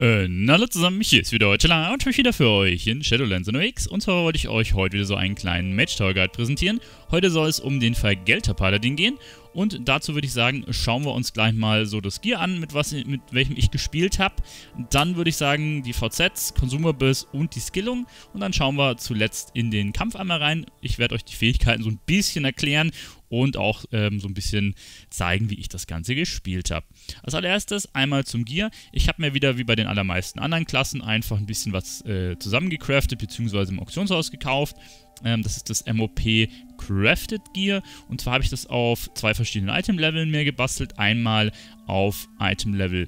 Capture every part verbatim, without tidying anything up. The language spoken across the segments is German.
Äh, na hallo zusammen, hier ist wieder Tschella und ich wieder für euch in Shadowlands unterwegs. Und zwar wollte ich euch heute wieder so einen kleinen Mage Tower Guide präsentieren. Heute soll es um den Vergelter Paladin gehen. Und dazu würde ich sagen, schauen wir uns gleich mal so das Gear an, mit, was, mit welchem ich gespielt habe. Dann würde ich sagen, die V Zs, Consumables und die Skillung. Und dann schauen wir zuletzt in den Kampf einmal rein. Ich werde euch die Fähigkeiten so ein bisschen erklären und auch ähm, so ein bisschen zeigen, wie ich das Ganze gespielt habe. Als allererstes einmal zum Gear. Ich habe mir wieder, wie bei den allermeisten anderen Klassen, einfach ein bisschen was äh, zusammengecraftet bzw. im Auktionshaus gekauft. Das ist das M O P Crafted Gear, und zwar habe ich das auf zwei verschiedenen Item-Leveln mir gebastelt. Einmal auf Item-Level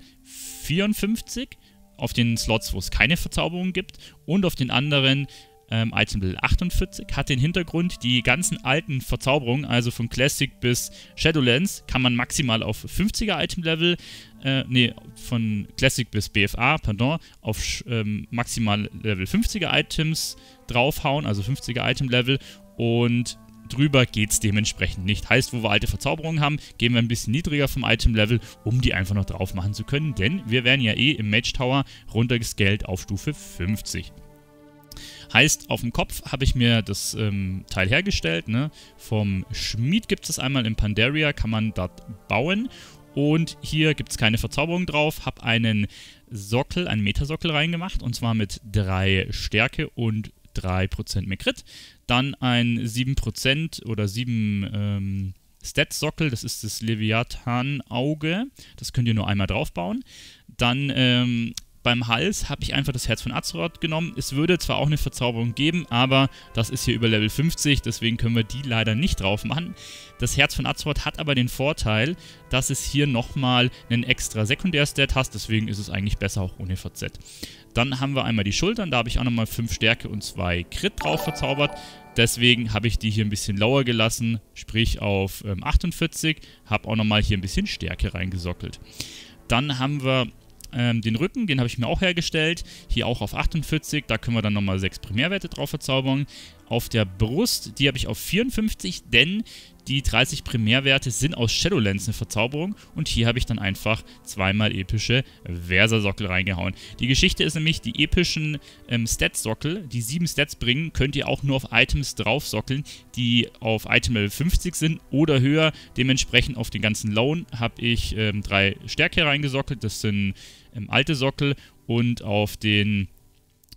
vierundfünfzig, auf den Slots, wo es keine Verzauberung gibt, und auf den anderen ähm, Item-Level achtundvierzig. Hat den Hintergrund, die ganzen alten Verzauberungen, also von Classic bis Shadowlands, kann man maximal auf fünfziger Item-Level, äh, nee, von Classic bis B F A, pardon, auf ähm, maximal Level fünfziger Items draufhauen, also fünfziger Item-Level, und drüber geht es dementsprechend nicht. Heißt, wo wir alte Verzauberungen haben, gehen wir ein bisschen niedriger vom Item-Level, um die einfach noch drauf machen zu können, denn wir werden ja eh im Mage Tower runtergescaled auf Stufe fünfzig. Heißt, auf dem Kopf habe ich mir das ähm, Teil hergestellt, ne? Vom Schmied gibt es das einmal in Pandaria, kann man dort bauen. Und hier gibt es keine Verzauberung drauf, habe einen Sockel, einen Metasockel reingemacht, und zwar mit drei Stärke und drei Prozent mehr Crit. Dann ein sieben Prozent oder sieben ähm, Stats-Sockel, das ist das Leviathan-Auge, das könnt ihr nur einmal draufbauen. Dann ähm, beim Hals habe ich einfach das Herz von Azeroth genommen. Es würde zwar auch eine Verzauberung geben, aber das ist hier über Level fünfzig, deswegen können wir die leider nicht drauf machen. Das Herz von Azeroth hat aber den Vorteil, dass es hier nochmal einen extra Sekundärstat hat, deswegen ist es eigentlich besser auch ohne V Z. Dann haben wir einmal die Schultern, da habe ich auch nochmal fünf Stärke und zwei Crit drauf verzaubert. Deswegen habe ich die hier ein bisschen lower gelassen, sprich auf ähm, achtundvierzig, habe auch nochmal hier ein bisschen Stärke reingesockelt. Dann haben wir den Rücken, den habe ich mir auch hergestellt, hier auch auf achtundvierzig, da können wir dann nochmal sechs Primärwerte drauf verzaubern. Auf der Brust, die habe ich auf vierundfünfzig, denn die dreißig Primärwerte sind aus Shadowlands eine Verzauberung, und hier habe ich dann einfach zweimal epische Versa-Sockel reingehauen. Die Geschichte ist nämlich, die epischen ähm, Stats-Sockel, die sieben Stats bringen, könnt ihr auch nur auf Items draufsockeln, die auf Item Level fünfzig sind oder höher. Dementsprechend auf den ganzen Loan habe ich ähm, drei Stärke reingesockelt, das sind ähm, alte Sockel, und auf den,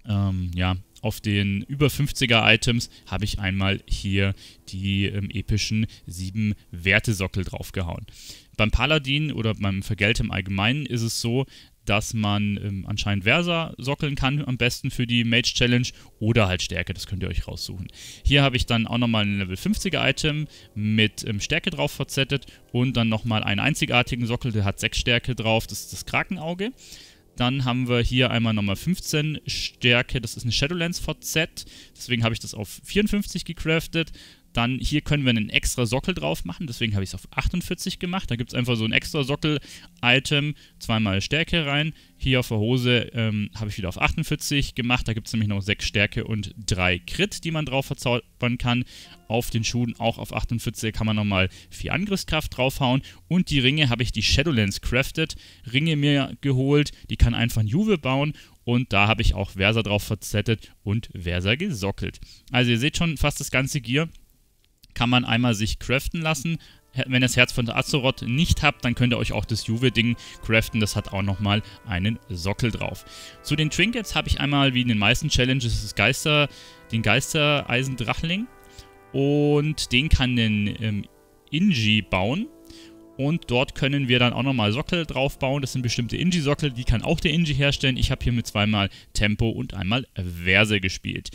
ähm, ja, auf den über fünfziger Items habe ich einmal hier die ähm, epischen sieben Wertesockel draufgehauen. Beim Paladin oder beim Vergelter im Allgemeinen ist es so, dass man ähm, anscheinend Versa sockeln kann, am besten für die Mage Challenge, oder halt Stärke, das könnt ihr euch raussuchen. Hier habe ich dann auch nochmal ein Level fünfziger Item mit ähm, Stärke drauf verzettet und dann nochmal einen einzigartigen Sockel, der hat sechs Stärke drauf, das ist das Krakenauge. Dann haben wir hier einmal nochmal fünfzehn Stärke, das ist eine Shadowlands V Z, deswegen habe ich das auf vierundfünfzig gecraftet. Dann hier können wir einen extra Sockel drauf machen, deswegen habe ich es auf achtundvierzig gemacht. Da gibt es einfach so ein extra Sockel-Item, zweimal Stärke rein. Hier auf der Hose ähm, habe ich wieder auf achtundvierzig gemacht, da gibt es nämlich noch sechs Stärke und drei Crit, die man drauf verzaubern kann. Auf den Schuhen auch auf achtundvierzig kann man nochmal vier Angriffskraft draufhauen. Und die Ringe habe ich die Shadowlands crafted, Ringe mir geholt, die kann einfach ein Juwel bauen. Und da habe ich auch Versa drauf verzettet und Versa gesockelt. Also ihr seht schon, fast das ganze Gear kann man einmal sich craften lassen. Wenn ihr das Herz von Azeroth nicht habt, dann könnt ihr euch auch das Juwel-Ding craften. Das hat auch nochmal einen Sockel drauf. Zu den Trinkets habe ich einmal, wie in den meisten Challenges, das Geister, den Geister-Eisendrachling. Und den kann den ähm, Inji bauen. Und dort können wir dann auch nochmal Sockel drauf bauen. Das sind bestimmte Inji-Sockel, die kann auch der Inji herstellen. Ich habe hier mit zweimal Tempo und einmal Verse gespielt.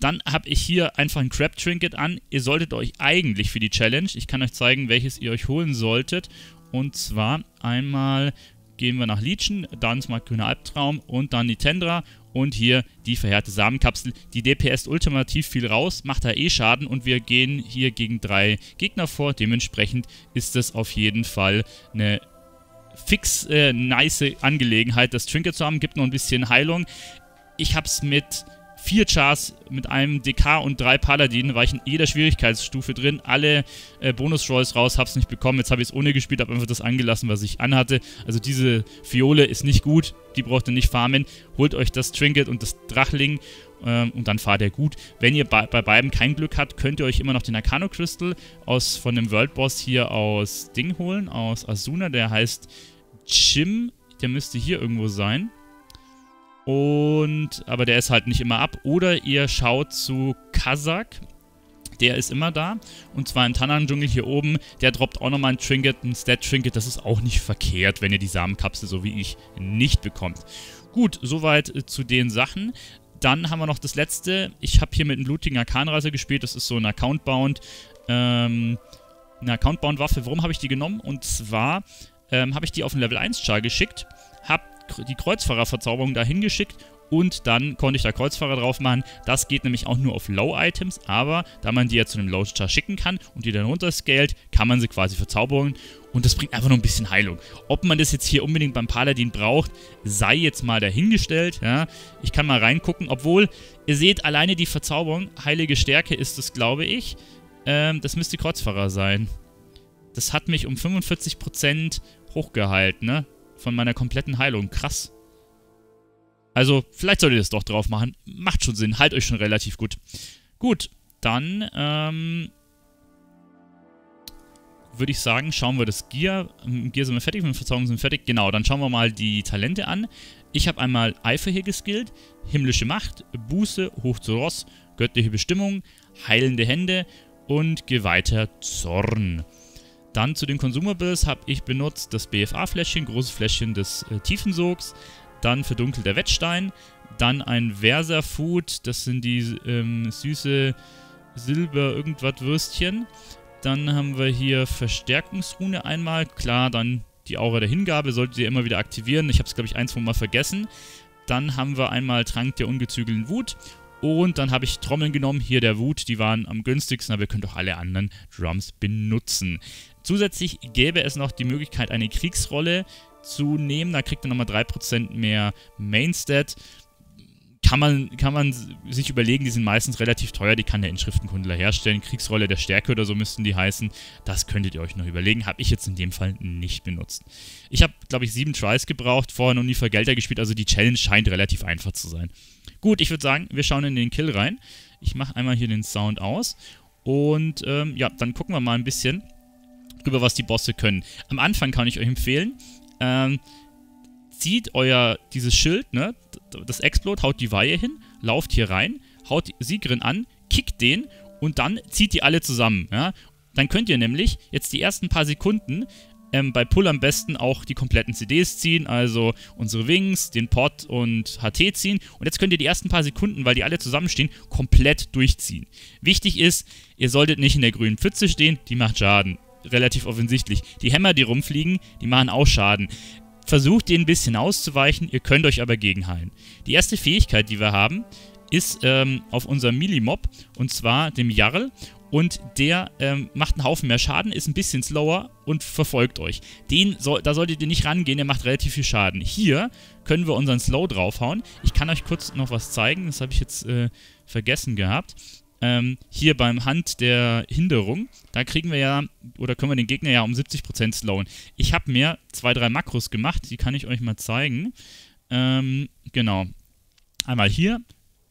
Dann habe ich hier einfach ein Crab-Trinket an. Ihr solltet euch eigentlich für die Challenge, ich kann euch zeigen, welches ihr euch holen solltet. Und zwar einmal gehen wir nach Legion, dann zum Grüner Albtraum und dann die Tendra. Und hier die verhärte Samenkapsel. Die D P S ultimativ viel raus, macht da eh Schaden, und wir gehen hier gegen drei Gegner vor. Dementsprechend ist das auf jeden Fall eine fix äh, nice Angelegenheit, das Trinket zu haben. Gibt noch ein bisschen Heilung. Ich habe es mit vier Chars mit einem D K und drei Paladinen, war ich in jeder Schwierigkeitsstufe drin, alle äh, Bonus-Rolls raus, hab's nicht bekommen, jetzt habe ich es ohne gespielt, habe einfach das angelassen, was ich anhatte. Also diese Fiole ist nicht gut, die braucht ihr nicht farmen, holt euch das Trinket und das Drachling ähm, und dann fahrt ihr gut. Wenn ihr bei, bei beiden kein Glück habt, könnt ihr euch immer noch den Arcano-Crystal aus von dem World-Boss hier aus Ding holen, aus Azsuna, der heißt Jim, der müsste hier irgendwo sein. Und, aber der ist halt nicht immer ab. Oder ihr schaut zu Kazak. Der ist immer da. Und zwar im Tanan-Dschungel hier oben. Der droppt auch nochmal ein Trinket, ein Stat-Trinket. Das ist auch nicht verkehrt, wenn ihr die Samenkapsel, so wie ich, nicht bekommt. Gut, soweit zu den Sachen. Dann haben wir noch das letzte. Ich habe hier mit einem blutigen Arkanreiser gespielt. Das ist so ein Account-Bound. Ähm, eine Account-Bound-Waffe. Warum habe ich die genommen? Und zwar ähm, habe ich die auf einen Level eins Char geschickt. Hab die Kreuzfahrer-Verzauberung dahin geschickt und dann konnte ich da Kreuzfahrer drauf machen. Das geht nämlich auch nur auf Low-Items, aber da man die ja zu einem Low-Char schicken kann und die dann runterscaled, kann man sie quasi verzaubern und das bringt einfach nur ein bisschen Heilung. Ob man das jetzt hier unbedingt beim Paladin braucht, sei jetzt mal dahingestellt. Ja. Ich kann mal reingucken, obwohl, ihr seht, alleine die Verzauberung, Heilige Stärke ist das, glaube ich, ähm, das müsste Kreuzfahrer sein. Das hat mich um fünfundvierzig Prozent hochgehalten, ne? Von meiner kompletten Heilung. Krass. Also, vielleicht solltet ihr das doch drauf machen. Macht schon Sinn. Halt euch schon relativ gut. Gut, dann ähm, würde ich sagen, schauen wir das Gear. Im Gear sind wir fertig, mit der Verzauberung sind wir fertig. Genau, dann schauen wir mal die Talente an. Ich habe einmal Eifer hier geskillt, himmlische Macht, Buße, Hoch zu Ross, göttliche Bestimmung, heilende Hände und Geweihter Zorn. Dann zu den Consumables habe ich benutzt das B F A-Fläschchen, großes Fläschchen des äh, Tiefensogs, dann verdunkelter Wetzstein, dann ein Versa-Food, das sind die ähm, süße Silber-Irgendwas-Würstchen. Dann haben wir hier Verstärkungsrune einmal, klar, dann die Aura der Hingabe, solltet ihr immer wieder aktivieren, ich habe es glaube ich ein, zwei Mal vergessen. Dann haben wir einmal Trank der ungezügelten Wut. Und dann habe ich Trommeln genommen, hier der Wut, die waren am günstigsten, aber ihr könnt auch alle anderen Drums benutzen. Zusätzlich gäbe es noch die Möglichkeit, eine Kriegsrolle zu nehmen, da kriegt ihr nochmal drei Prozent mehr Mainstat. Kann man, kann man sich überlegen, die sind meistens relativ teuer, die kann der Inschriftenkundler herstellen. Kriegsrolle der Stärke oder so müssten die heißen. Das könntet ihr euch noch überlegen, habe ich jetzt in dem Fall nicht benutzt. Ich habe, glaube ich, sieben Tries gebraucht, vorher noch nie Vergelter gespielt, also die Challenge scheint relativ einfach zu sein. Gut, ich würde sagen, wir schauen in den Kill rein. Ich mache einmal hier den Sound aus. Und ähm, ja, dann gucken wir mal ein bisschen drüber, was die Bosse können. Am Anfang kann ich euch empfehlen, ähm, zieht euer, dieses Schild, ne, das Explode, haut die Weihe hin, lauft hier rein, haut Sigryn an, kickt den und dann zieht die alle zusammen. Ja? Dann könnt ihr nämlich jetzt die ersten paar Sekunden Ähm, bei Pull am besten auch die kompletten C Ds ziehen, also unsere Wings, den Pot und H T ziehen. Und jetzt könnt ihr die ersten paar Sekunden, weil die alle zusammenstehen, komplett durchziehen. Wichtig ist, ihr solltet nicht in der grünen Pfütze stehen, die macht Schaden. Relativ offensichtlich. Die Hämmer, die rumfliegen, die machen auch Schaden. Versucht den ein bisschen auszuweichen, ihr könnt euch aber gegenheilen. Die erste Fähigkeit, die wir haben, ist ähm, auf unserem Melee-Mob, und zwar dem Jarl. Und der ähm, macht einen Haufen mehr Schaden, ist ein bisschen slower und verfolgt euch. Den so, da solltet ihr nicht rangehen, der macht relativ viel Schaden. Hier können wir unseren Slow draufhauen. Ich kann euch kurz noch was zeigen, das habe ich jetzt äh, vergessen gehabt. Ähm, hier beim Hand der Hinderung, da kriegen wir ja, oder können wir den Gegner ja um siebzig Prozent slowen. Ich habe mir zwei, drei Makros gemacht, die kann ich euch mal zeigen. Ähm, genau. Einmal hier.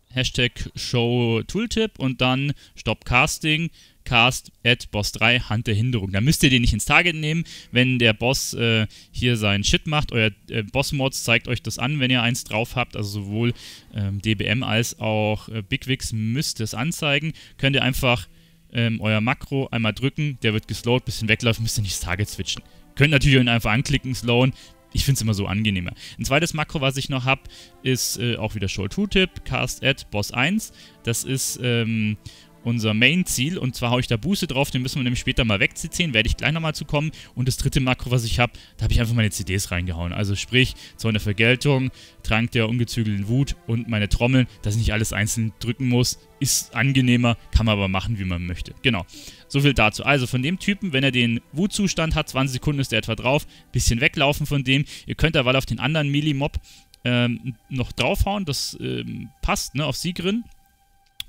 Hashtag Show Tooltip und dann Stop Casting, Cast at Boss drei, Hand der Hinderung. Da müsst ihr den nicht ins Target nehmen, wenn der Boss äh, hier seinen Shit macht. Euer äh, Boss-Mods zeigt euch das an, wenn ihr eins drauf habt. Also sowohl ähm, D B M als auch äh, Bigwix müsst es anzeigen. Könnt ihr einfach ähm, euer Makro einmal drücken, der wird geslowt, bisschen weglaufen, müsst ihr nicht ins Target switchen. Könnt natürlich ihn einfach anklicken, slowen. Ich finde es immer so angenehmer. Ein zweites Makro, was ich noch habe, ist äh, auch wieder Show-Tooltip, Cast at Boss eins. Das ist ähm, unser Main-Ziel und zwar haue ich da Buße drauf, den müssen wir nämlich später mal wegziehen, werde ich gleich nochmal zu kommen. Und das dritte Makro, was ich habe, da habe ich einfach meine C Ds reingehauen. Also sprich, Zorn der Vergeltung, Trank der ungezügelten Wut und meine Trommeln, dass ich nicht alles einzeln drücken muss, ist angenehmer, kann man aber machen, wie man möchte. Genau. So viel dazu. Also von dem Typen, wenn er den Wutzustand hat, zwanzig Sekunden ist der etwa drauf, bisschen weglaufen von dem. Ihr könnt aber auf den anderen Melee-Mob ähm, noch draufhauen. Das ähm, passt, ne, auf Sigryn.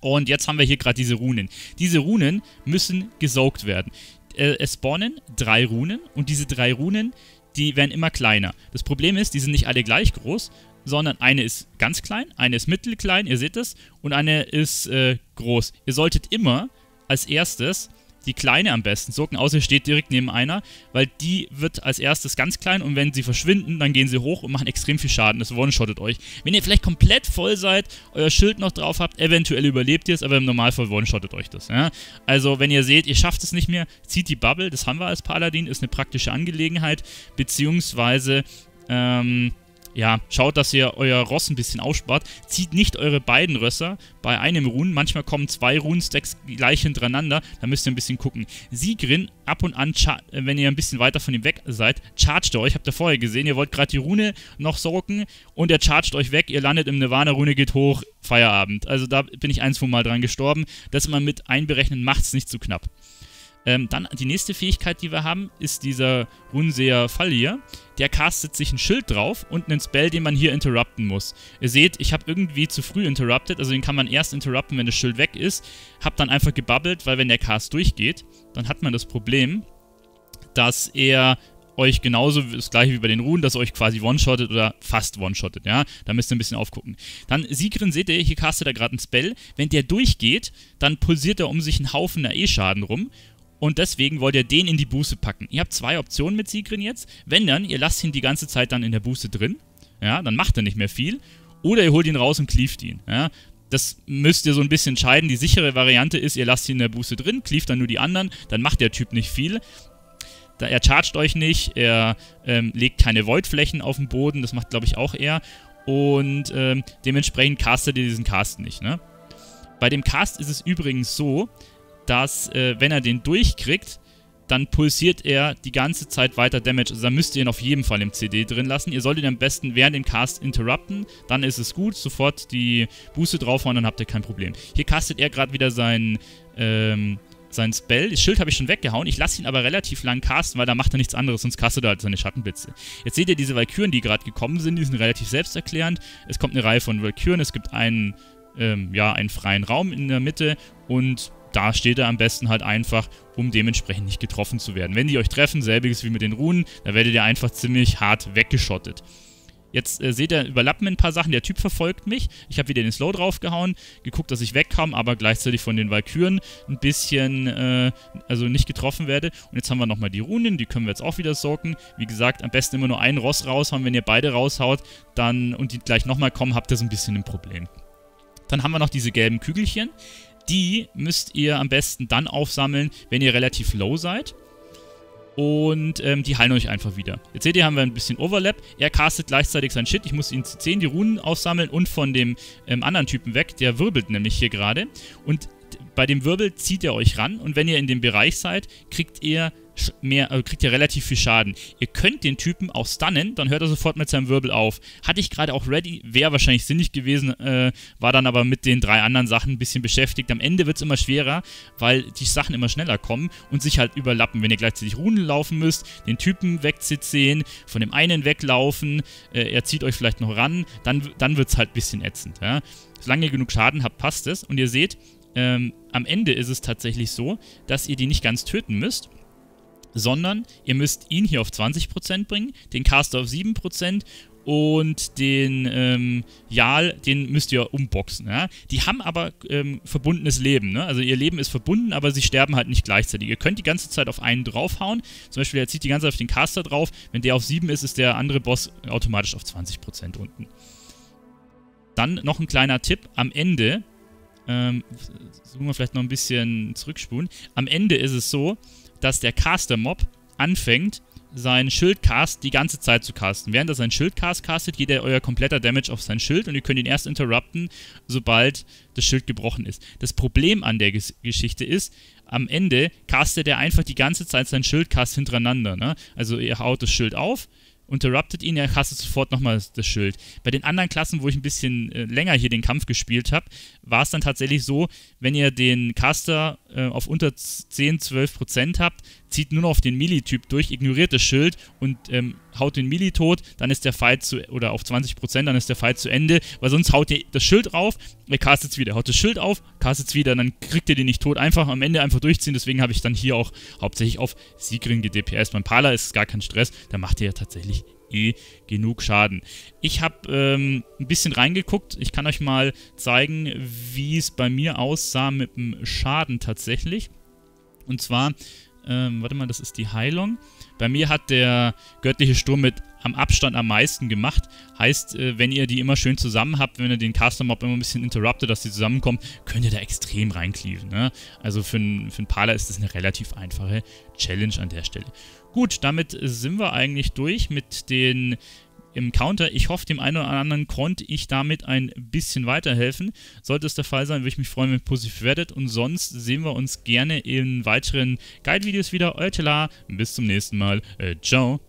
Und jetzt haben wir hier gerade diese Runen. Diese Runen müssen gesaugt werden. Äh, es spawnen drei Runen und diese drei Runen, die werden immer kleiner. Das Problem ist, die sind nicht alle gleich groß, sondern eine ist ganz klein, eine ist mittelklein, ihr seht es, und eine ist äh, groß. Ihr solltet immer als erstes die kleine am besten saugen, außer ihr steht direkt neben einer, weil die wird als erstes ganz klein und wenn sie verschwinden, dann gehen sie hoch und machen extrem viel Schaden. Das one-shottet euch. Wenn ihr vielleicht komplett voll seid, euer Schild noch drauf habt, eventuell überlebt ihr es, aber im Normalfall one-shottet euch das. Ja? Also wenn ihr seht, ihr schafft es nicht mehr, zieht die Bubble, das haben wir als Paladin, ist eine praktische Angelegenheit, beziehungsweise, ähm, ja, schaut, dass ihr euer Ross ein bisschen ausspart. Zieht nicht eure beiden Rösser bei einem Runen. Manchmal kommen zwei Runenstacks gleich hintereinander. Da müsst ihr ein bisschen gucken. Sigryn, ab und an, wenn ihr ein bisschen weiter von ihm weg seid, chargt ihr euch. Habt ihr vorher gesehen, ihr wollt gerade die Rune noch socken und er chargt euch weg. Ihr landet im Nirvana, Rune geht hoch, Feierabend. Also da bin ich eins von mal dran gestorben. Das mal mit einberechnen, macht es nicht zu knapp. Ähm, dann die nächste Fähigkeit, die wir haben, ist dieser Runenseher Fall hier. Der castet sich ein Schild drauf und einen Spell, den man hier interrupten muss. Ihr seht, ich habe irgendwie zu früh interrupted, also den kann man erst interrupten, wenn das Schild weg ist. Hab dann einfach gebubbelt, weil wenn der Cast durchgeht, dann hat man das Problem, dass er euch genauso das gleiche wie bei den Runen, dass er euch quasi one-shottet oder fast one-shottet, ja. Da müsst ihr ein bisschen aufgucken. Dann Sigryn, seht ihr, hier castet er gerade einen Spell. Wenn der durchgeht, dann pulsiert er um sich einen Haufen A E-Schaden rum. Und deswegen wollt ihr den in die Buße packen. Ihr habt zwei Optionen mit Sigryn jetzt. Wenn dann, ihr lasst ihn die ganze Zeit dann in der Buße drin. Ja, dann macht er nicht mehr viel. Oder ihr holt ihn raus und cleaved ihn. Ja, das müsst ihr so ein bisschen entscheiden. Die sichere Variante ist, ihr lasst ihn in der Buße drin, cleaved dann nur die anderen. Dann macht der Typ nicht viel. Da, er chargt euch nicht. Er ähm, legt keine Voidflächen auf den Boden. Das macht, glaube ich, auch er. Und ähm, dementsprechend castet ihr diesen Cast nicht. Ne? Bei dem Cast ist es übrigens so, dass, äh, wenn er den durchkriegt, dann pulsiert er die ganze Zeit weiter Damage. Also da müsst ihr ihn auf jeden Fall im C D drin lassen. Ihr solltet ihn am besten während dem Cast interrupten, dann ist es gut. Sofort die Buße draufhauen, dann habt ihr kein Problem. Hier castet er gerade wieder seinen, ähm, seinen Spell. Das Schild habe ich schon weggehauen. Ich lasse ihn aber relativ lang casten, weil da macht er nichts anderes, sonst castet er halt seine Schattenblitze. Jetzt seht ihr diese Valkyren, die gerade gekommen sind. Die sind relativ selbsterklärend. Es kommt eine Reihe von Valkyren. Es gibt einen, ähm, ja, einen freien Raum in der Mitte und da steht er am besten halt einfach, um dementsprechend nicht getroffen zu werden. Wenn die euch treffen, selbiges wie mit den Runen, da werdet ihr einfach ziemlich hart weggeschottet. Jetzt äh, seht ihr, überlappen ein paar Sachen. Der Typ verfolgt mich. Ich habe wieder den Slow draufgehauen, geguckt, dass ich wegkam, aber gleichzeitig von den Valkyren ein bisschen, äh, also nicht getroffen werde. Und jetzt haben wir nochmal die Runen, die können wir jetzt auch wieder socken. Wie gesagt, am besten immer nur einen Ross raushauen. Wenn ihr beide raushaut dann und die gleich nochmal kommen, habt ihr so ein bisschen ein Problem. Dann haben wir noch diese gelben Kügelchen. Die müsst ihr am besten dann aufsammeln, wenn ihr relativ low seid. Und ähm, die heilen euch einfach wieder. Jetzt seht ihr, haben wir ein bisschen Overlap. Er castet gleichzeitig sein Shit. Ich muss ihn zu zehn die Runen aufsammeln und von dem ähm, anderen Typen weg. Der wirbelt nämlich hier gerade. Und bei dem Wirbel zieht er euch ran. Und wenn ihr in dem Bereich seid, kriegt ihr mehr, also kriegt ihr relativ viel Schaden. Ihr könnt den Typen auch stunnen, dann hört er sofort mit seinem Wirbel auf. Hatte ich gerade auch ready, wäre wahrscheinlich sinnig gewesen, äh, war dann aber mit den drei anderen Sachen ein bisschen beschäftigt. Am Ende wird es immer schwerer, weil die Sachen immer schneller kommen und sich halt überlappen. Wenn ihr gleichzeitig Runen laufen müsst, den Typen wegziehen, von dem einen weglaufen, äh, er zieht euch vielleicht noch ran, dann, dann wird es halt ein bisschen ätzend. Ja? Solange ihr genug Schaden habt, passt es. Und ihr seht, ähm, am Ende ist es tatsächlich so, dass ihr die nicht ganz töten müsst, sondern ihr müsst ihn hier auf zwanzig Prozent bringen, den Caster auf sieben Prozent und den ähm, Jarl, den müsst ihr umboxen. Ja? Die haben aber ähm, verbundenes Leben, ne? Also ihr Leben ist verbunden, aber sie sterben halt nicht gleichzeitig. Ihr könnt die ganze Zeit auf einen draufhauen, zum Beispiel er zieht die ganze Zeit auf den Caster drauf, wenn der auf sieben ist, ist der andere Boss automatisch auf zwanzig Prozent unten. Dann noch ein kleiner Tipp, am Ende, ähm, suchen wir vielleicht noch ein bisschen zurückspulen, am Ende ist es so, dass der Caster-Mob anfängt, seinen Schild-Cast die ganze Zeit zu casten. Während er seinen Schild-Cast castet, geht er euer kompletter Damage auf sein Schild und ihr könnt ihn erst interrupten, sobald das Schild gebrochen ist. Das Problem an der Ges- Geschichte ist, am Ende castet er einfach die ganze Zeit seinen Schild-Cast hintereinander. Ne? Also ihr haut das Schild auf, interruptet ihn, er castet sofort nochmal das Schild. Bei den anderen Klassen, wo ich ein bisschen äh, länger hier den Kampf gespielt habe, war es dann tatsächlich so, wenn ihr den Caster äh, auf unter zehn bis zwölf Prozent habt, zieht nur noch auf den Melee-Typ durch, ignoriert das Schild und ähm, haut den Melee tot, dann ist der Fight zu, oder auf zwanzig Prozent, dann ist der Fight zu Ende, weil sonst haut ihr das Schild rauf, er castet es wieder, haut das Schild auf, castet es wieder, dann kriegt ihr den nicht tot, einfach am Ende einfach durchziehen, deswegen habe ich dann hier auch hauptsächlich auf Sigryn G D P S, beim Pala ist es gar kein Stress, da macht ihr ja tatsächlich eh genug Schaden. Ich habe ähm, ein bisschen reingeguckt, ich kann euch mal zeigen, wie es bei mir aussah mit dem Schaden tatsächlich, und zwar, ähm, warte mal, das ist die Heilung. Bei mir hat der göttliche Sturm mit am Abstand am meisten gemacht. Heißt, wenn ihr die immer schön zusammen habt, wenn ihr den Caster-Mob immer ein bisschen interruptet, dass die zusammenkommen, könnt ihr da extrem reinklieven, ne? Also für einen für einen Pala ist das eine relativ einfache Challenge an der Stelle. Gut, damit sind wir eigentlich durch mit den im Counter. Ich hoffe, dem einen oder anderen konnte ich damit ein bisschen weiterhelfen. Sollte es der Fall sein, würde ich mich freuen, wenn ihr positiv werdet. Und sonst sehen wir uns gerne in weiteren Guide-Videos wieder. Euer Tela, bis zum nächsten Mal. Äh, ciao.